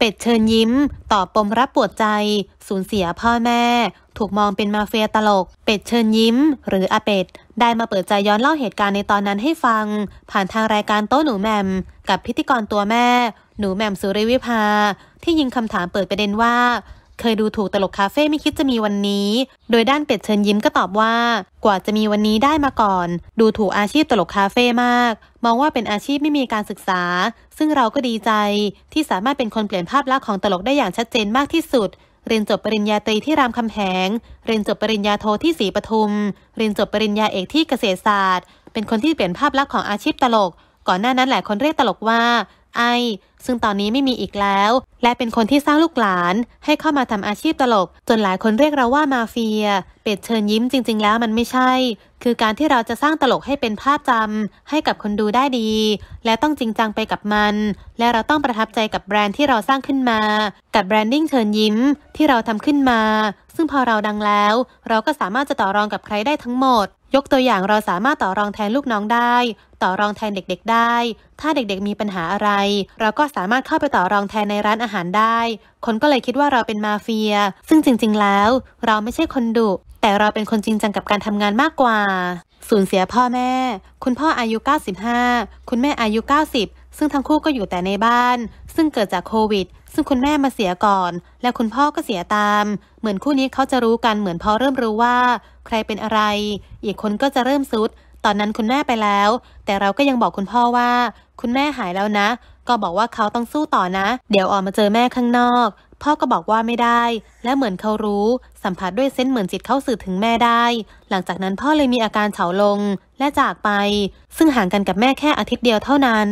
เป็ดเชิญยิ้มตอบปมรับปวดใจสูญเสียพ่อแม่ถูกมองเป็นมาเฟียตลกเป็ดเชิญยิ้มหรืออาเป็ดได้มาเปิดใจย้อนเล่าเหตุการณ์ในตอนนั้นให้ฟังผ่านทางรายการโต๊ะหนูแหม่มกับพิธีกรตัวแม่หนูแหม่มสุริวิภาที่ยิงคำถามเปิดประเด็นว่าเคยดูถูกตลกคาเฟ่ไม่คิดจะมีวันนี้โดยด้านเป็ดเชิญยิ้มก็ตอบว่ากว่าจะมีวันนี้ได้มาก่อนดูถูกอาชีพตลกคาเฟ่มากมองว่าเป็นอาชีพไม่มีการศึกษาซึ่งเราก็ดีใจที่สามารถเป็นคนเปลี่ยนภาพลักษณ์ของตลกได้อย่างชัดเจนมากที่สุดเรียนจบปริญญาตรีที่รามคำแหงเรียนจบปริญญาโทที่ศรีปทุมเรียนจบปริญญาเอกที่เกษตรศาสตร์เป็นคนที่เปลี่ยนภาพลักษณ์ของอาชีพตลกก่อนหน้านั้นหลายคนเรียกตลกว่าไอซึ่งตอนนี้ไม่มีอีกแล้วและเป็นคนที่สร้างลูกหลานให้เข้ามาทำอาชีพตลกจนหลายคนเรียกเราว่ามาเฟียเป็ดเชิญยิ้มจริงๆแล้วมันไม่ใช่คือการที่เราจะสร้างตลกให้เป็นภาพจำให้กับคนดูได้ดีและต้องจริงจังไปกับมันและเราต้องประทับใจกับแบรนด์ที่เราสร้างขึ้นมากับแบรนดิ้งเชิญยิ้มที่เราทำขึ้นมาซึ่งพอเราดังแล้วเราก็สามารถจะต่อรองกับใครได้ทั้งหมดยกตัวอย่างเราสามารถต่อรองแทนลูกน้องได้ต่อรองแทนเด็กๆได้ถ้าเด็กๆมีปัญหาอะไรเราก็สามารถเข้าไปต่อรองแทนในร้านอาหารได้คนก็เลยคิดว่าเราเป็นมาเฟียซึ่งจริงๆแล้วเราไม่ใช่คนดุแต่เราเป็นคนจริงจังกับการทำงานมากกว่าสูญเสียพ่อแม่คุณพ่ออายุ95คุณแม่อายุ90ซึ่งทั้งคู่ก็อยู่แต่ในบ้านซึ่งเกิดจากโควิดซึ่งคุณแม่มาเสียก่อนและคุณพ่อก็เสียตามเหมือนคู่นี้เขาจะรู้กันเหมือนพอเริ่มรู้ว่าใครเป็นอะไรอีกคนก็จะเริ่มซุดตอนนั้นคุณแม่ไปแล้วแต่เราก็ยังบอกคุณพ่อว่าคุณแม่หายแล้วนะก็บอกว่าเขาต้องสู้ต่อนะเดี๋ยวออกมาเจอแม่ข้างนอกพ่อก็บอกว่าไม่ได้และเหมือนเขารู้สัมผัสด้วยเซนส์เหมือนจิตเข้าสื่อถึงแม่ได้หลังจากนั้นพ่อเลยมีอาการเฉาลงและจากไปซึ่งห่างกันกับแม่แค่อาทิตย์เดียวเท่านั้น